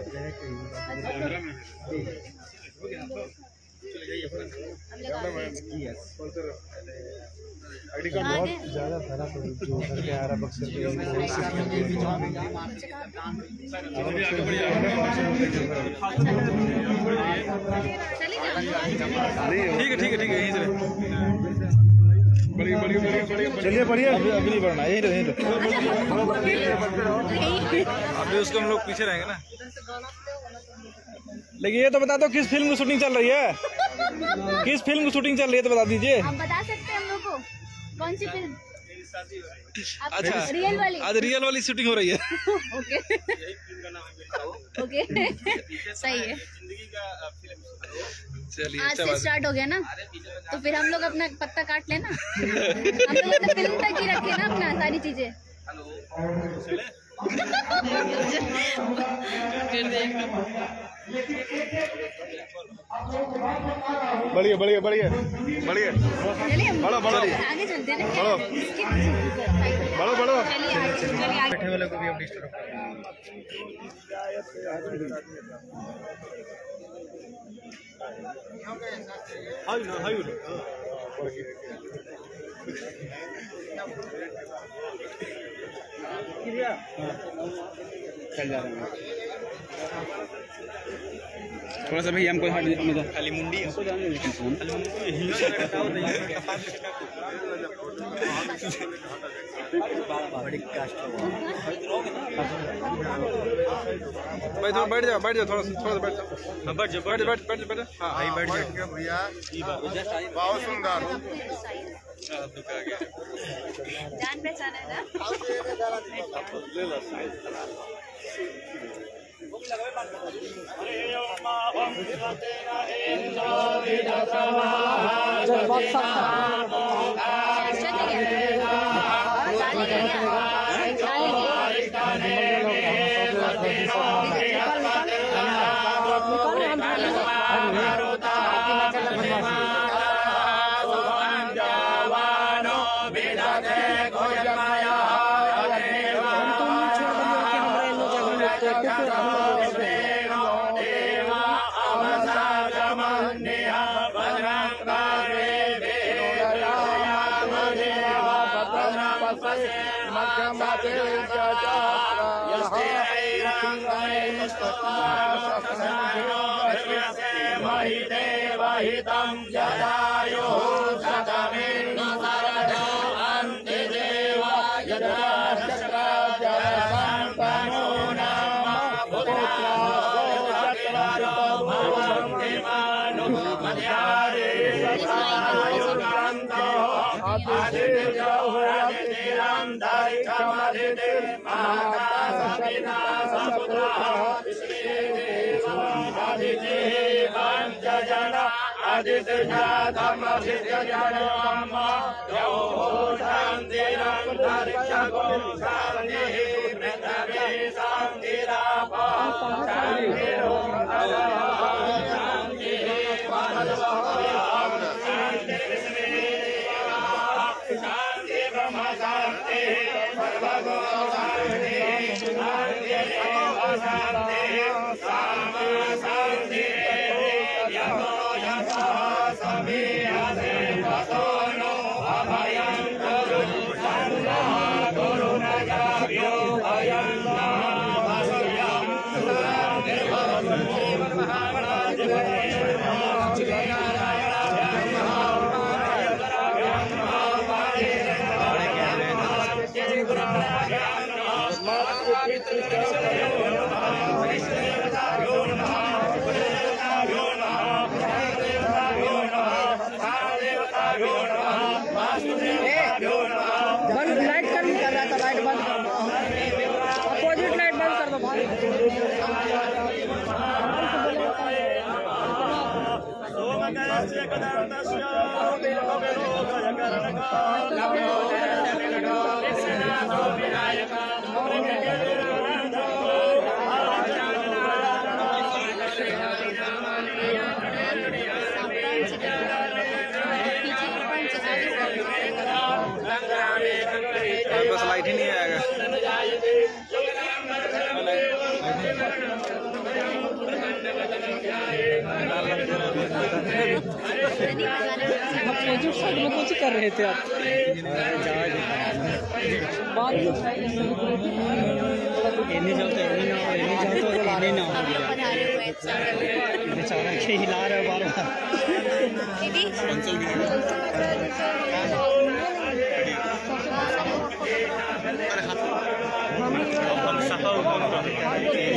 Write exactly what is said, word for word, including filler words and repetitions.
ठीक है ठीक है ठीक है चलिए बढ़िया अभी नहीं बढ़ना यही अभी उसको हम लोग पीछे रहेंगे ना। लेकिन ये तो बता दो किस फिल्म की शूटिंग चल रही है किस फिल्म की शूटिंग चल रही है तो बता दीजिए। हम बता सकते हैं हम लोग को कौन सी फिल्म। अच्छा रियल वाली आज रियल वाली शूटिंग हो रही है। ओके ओके सही है। चलिए आज से स्टार्ट हो गया ना तो फिर हम लोग अपना पत्ता काट लेना। हम लोग फिल्म तक ही रखे ना अपना सारी चीजें। बढ़िया बढ़िया बढ़िया बढ़िया बढ़ो बढ़ो आगे चलते हैं बढ़ो बढ़ो बढ़ो बैठे वाले को भी अब डिस्टर्ब हाय ना हाय किरिया चल जा रहे हैं थोड़ा सा भैया हमको हाथ खाली मुंडी हमको जाने लेकिन फोन बड़ी कास्ट भाई थोड़ा बैठ जाओ बैठ जाओ थोड़ा थोड़ा बैठ जाओ बैठ जाओ बैठ बैठ बैठ बैठ हाँ भाई बैठ जाओ भैया बहुत सुंदर जान पहचान है ना। नहीं आएगा कुछ कर रहे थे आप हिला रहे बार बार।